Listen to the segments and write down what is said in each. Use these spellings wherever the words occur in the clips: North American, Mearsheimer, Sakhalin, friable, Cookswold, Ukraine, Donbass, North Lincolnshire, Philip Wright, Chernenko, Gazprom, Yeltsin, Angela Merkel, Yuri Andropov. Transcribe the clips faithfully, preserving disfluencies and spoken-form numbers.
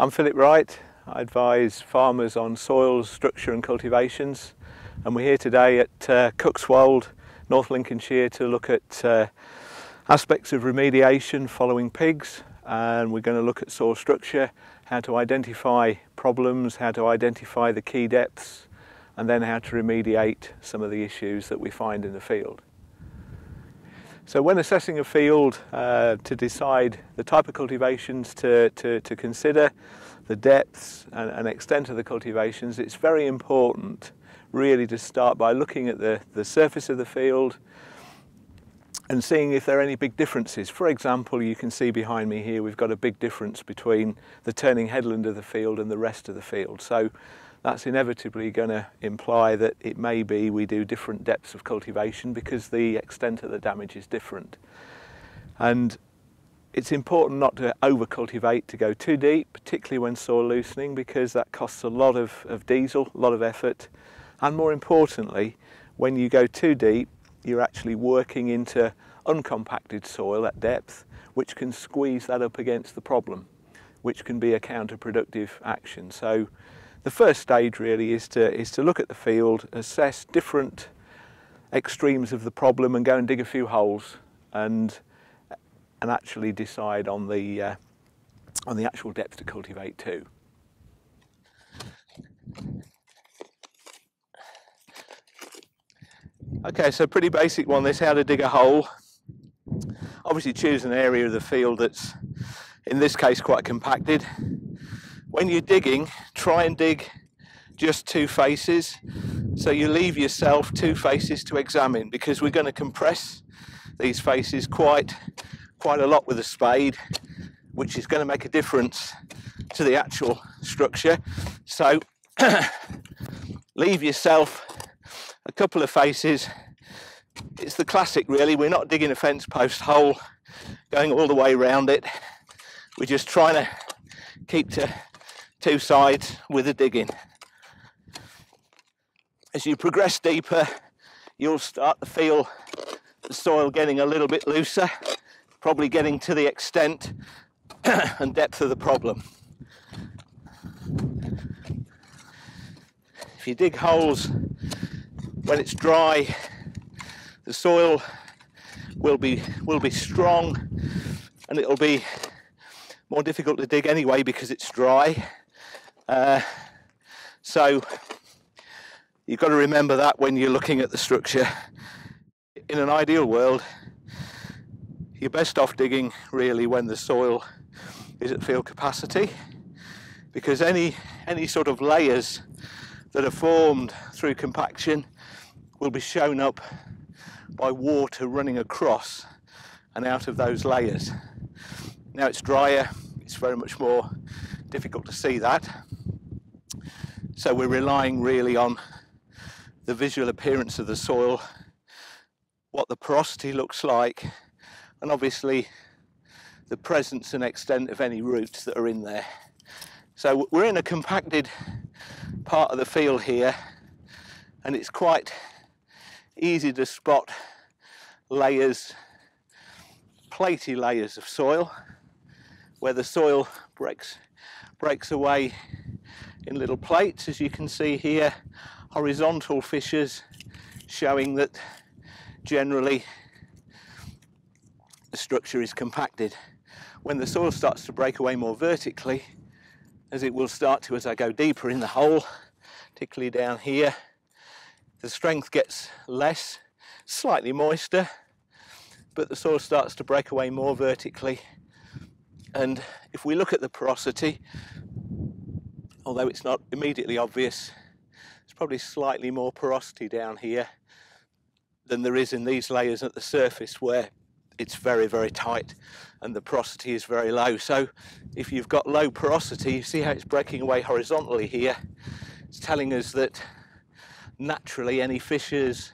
I'm Philip Wright. I advise farmers on soils, structure and cultivations, and we're here today at uh, Cookswold, North Lincolnshire, to look at uh, aspects of remediation following pigs, and we're going to look at soil structure, how to identify problems, how to identify the key depths, and then how to remediate some of the issues that we find in the field. So when assessing a field uh, to decide the type of cultivations to, to, to consider, the depths and, and extent of the cultivations, it's very important really to start by looking at the, the surface of the field and seeing if there are any big differences. For example, you can see behind me here we've got a big difference between the turning headland of the field and the rest of the field. So that's inevitably going to imply that it may be we do different depths of cultivation because the extent of the damage is different. And it's important not to over-cultivate, to go too deep, particularly when soil loosening, because that costs a lot of, of diesel, a lot of effort. And more importantly, when you go too deep, you're actually working into uncompacted soil at depth, which can squeeze that up against the problem, which can be a counterproductive action. So the first stage really is to, is to look at the field, assess different extremes of the problem and go and dig a few holes and, and actually decide on the, uh, on the actual depth to cultivate too. Okay, so pretty basic one, this, how to dig a hole. Obviously choose an area of the field that's, in this case, quite compacted. When you're digging, try and dig just two faces, so you leave yourself two faces to examine, because we're going to compress these faces quite, quite a lot with a spade, which is going to make a difference to the actual structure. So leave yourself a couple of faces. It's the classic really, we're not digging a fence post hole, going all the way around it, we're just trying to keep to two sides with the digging. As you progress deeper, you'll start to feel the soil getting a little bit looser, probably getting to the extent and depth of the problem. If you dig holes when it's dry, the soil will be will be strong and it'll be more difficult to dig anyway because it's dry. Uh, so you've got to remember that when you're looking at the structure. In an ideal world, you're best off digging really when the soil is at field capacity, because any any sort of layers that are formed through compaction will be shown up by water running across and out of those layers. Now it's drier, it's very much more difficult to see that, so we're relying really on the visual appearance of the soil, what the porosity looks like, and obviously the presence and extent of any roots that are in there. So we're in a compacted part of the field here, and it's quite easy to spot layers, platy layers of soil, where the soil breaks, breaks away in little plates, as you can see here, horizontal fissures showing that generally the structure is compacted. When the soil starts to break away more vertically, as it will start to as I go deeper in the hole, particularly down here, the strength gets less, slightly moister, but the soil starts to break away more vertically. And if we look at the porosity, although it's not immediately obvious, there's probably slightly more porosity down here than there is in these layers at the surface, where it's very, very tight and the porosity is very low. So if you've got low porosity, you see how it's breaking away horizontally here. It's telling us that naturally any fissures,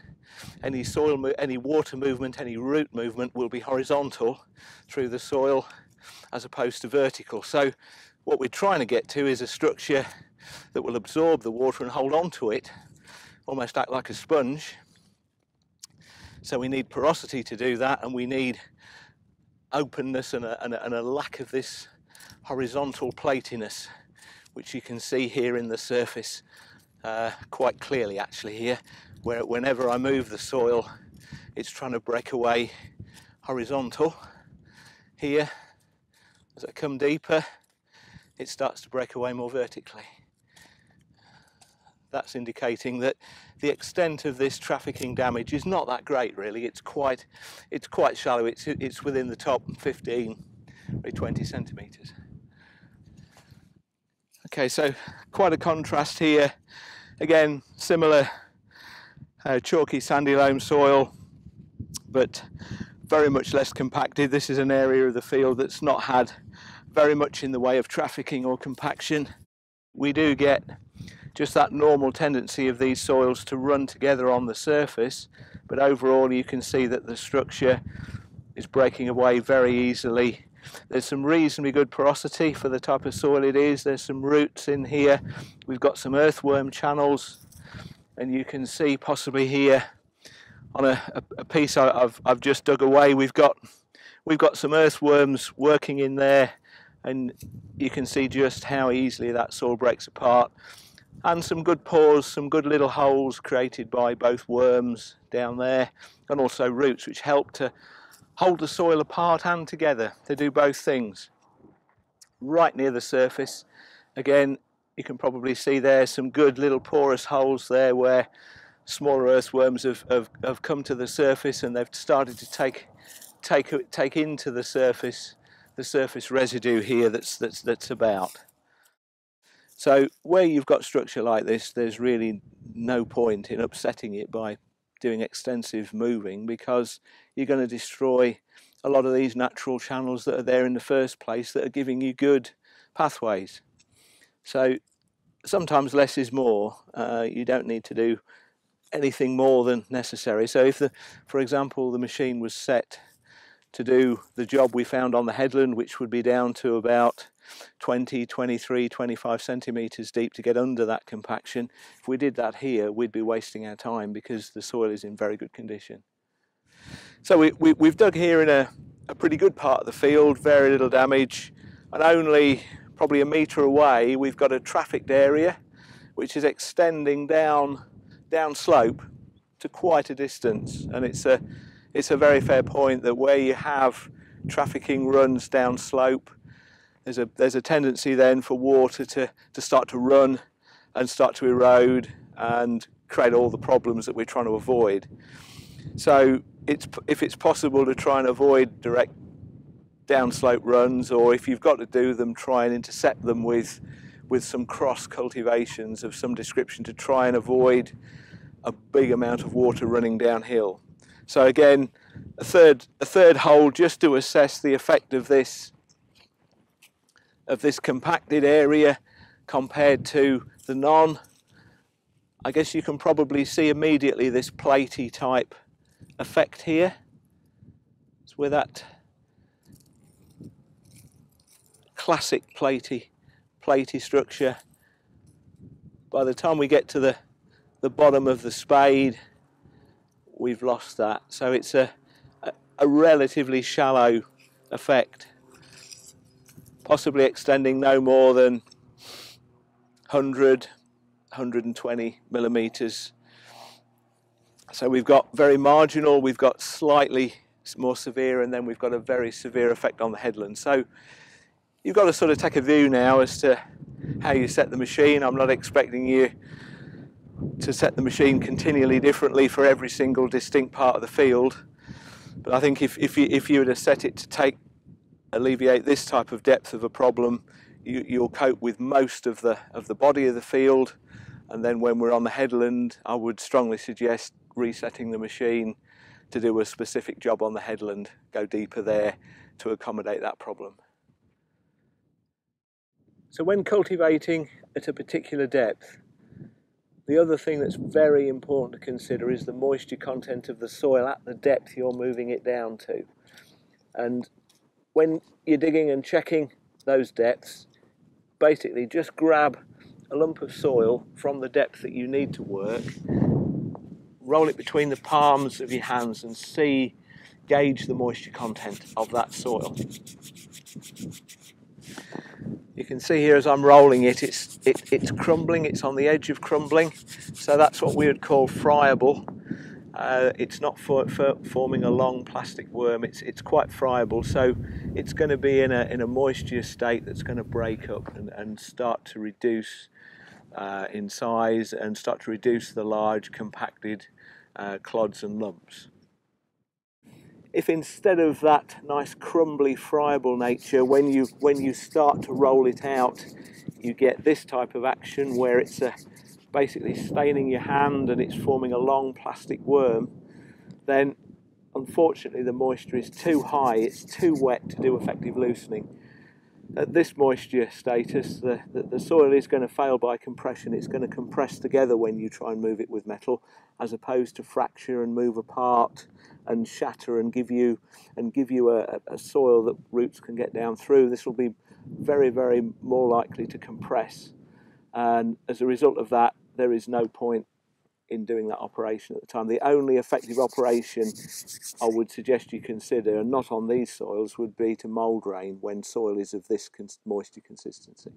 any soil, any water movement, any root movement will be horizontal through the soil, as opposed to vertical. So what we're trying to get to is a structure that will absorb the water and hold on to it, almost act like a sponge. So we need porosity to do that, and we need openness and a, and a, and a lack of this horizontal platiness, which you can see here in the surface uh, quite clearly actually here, where whenever I move the soil it's trying to break away horizontal. Here, as I come deeper, it starts to break away more vertically. That's indicating that the extent of this trafficking damage is not that great really. It's quite, it's quite shallow. It's, it's within the top fifteen, twenty centimetres. Okay, so quite a contrast here. Again, similar uh, chalky sandy loam soil, but very much less compacted. This is an area of the field that's not had very much in the way of trafficking or compaction. We do get just that normal tendency of these soils to run together on the surface, but overall you can see that the structure is breaking away very easily. There's some reasonably good porosity for the type of soil it is. There's some roots in here. We've got some earthworm channels, and you can see possibly here on a, a piece I've, I've just dug away, we've got, we've got some earthworms working in there, and you can see just how easily that soil breaks apart. And some good pores, some good little holes created by both worms down there, and also roots, which help to hold the soil apart and together. They do both things. Right near the surface, again, you can probably see there some good little porous holes there where smaller earthworms have, have, have come to the surface, and they've started to take, take, take into the surface the surface residue here that's, that's, that's about. So where you've got structure like this, there's really no point in upsetting it by doing extensive moving, because you're going to destroy a lot of these natural channels that are there in the first place that are giving you good pathways. So sometimes less is more. Uh, you don't need to do anything more than necessary. So if, the, for example, the machine was set to do the job we found on the headland, which would be down to about twenty, twenty-three, twenty-five centimetres deep to get under that compaction, if we did that here, we'd be wasting our time because the soil is in very good condition. So we, we, we've dug here in a, a pretty good part of the field, very little damage, and only probably a metre away we've got a trafficked area which is extending down downslope to quite a distance, and it's a It's a very fair point that where you have trafficking runs down slope, there's a, there's a tendency then for water to, to start to run and start to erode and create all the problems that we're trying to avoid. So it's, if it's possible to try and avoid direct downslope runs, or if you've got to do them, try and intercept them with, with some cross cultivations of some description to try and avoid a big amount of water running downhill. So again, a third, a third hole just to assess the effect of this, of this compacted area compared to the non. I guess you can probably see immediately this platy type effect here. It's where that classic platy, platy structure. By the time we get to the, the bottom of the spade, we've lost that. So it's a, a, a relatively shallow effect, possibly extending no more than one hundred, one hundred twenty millimetres. So we've got very marginal, we've got slightly more severe, and then we've got a very severe effect on the headland. So you've got to sort of take a view now as to how you set the machine. I'm not expecting you to set the machine continually differently for every single distinct part of the field, but I think if, if, you, if you were to set it to take alleviate this type of depth of a problem, you, you'll cope with most of the of the body of the field, and then when we're on the headland, I would strongly suggest resetting the machine to do a specific job on the headland, go deeper there to accommodate that problem. So when cultivating at a particular depth, the other thing that's very important to consider is the moisture content of the soil at the depth you're moving it down to. And when you're digging and checking those depths, basically just grab a lump of soil from the depth that you need to work, roll it between the palms of your hands and see, gauge the moisture content of that soil. You can see here as I'm rolling it, it's, it, it's crumbling, it's on the edge of crumbling, so that's what we would call friable. Uh, it's not for, for forming a long plastic worm, it's, it's quite friable, so it's going to be in a, in a moisture state that's going to break up and, and start to reduce uh, in size and start to reduce the large compacted uh, clods and lumps. If instead of that nice crumbly friable nature, when you when you start to roll it out, you get this type of action where it's a, basically staining your hand and it's forming a long plastic worm, then unfortunately the moisture is too high, it's too wet to do effective loosening. At this moisture status, the, the, the soil is going to fail by compression. It's going to compress together when you try and move it with metal, as opposed to fracture and move apart and shatter and give you and give you a, a soil that roots can get down through. This will be very, very more likely to compress. And as a result of that, there is no point in doing that operation at the time. The only effective operation I would suggest you consider, and not on these soils, would be to mould rain when soil is of this moisture consistency.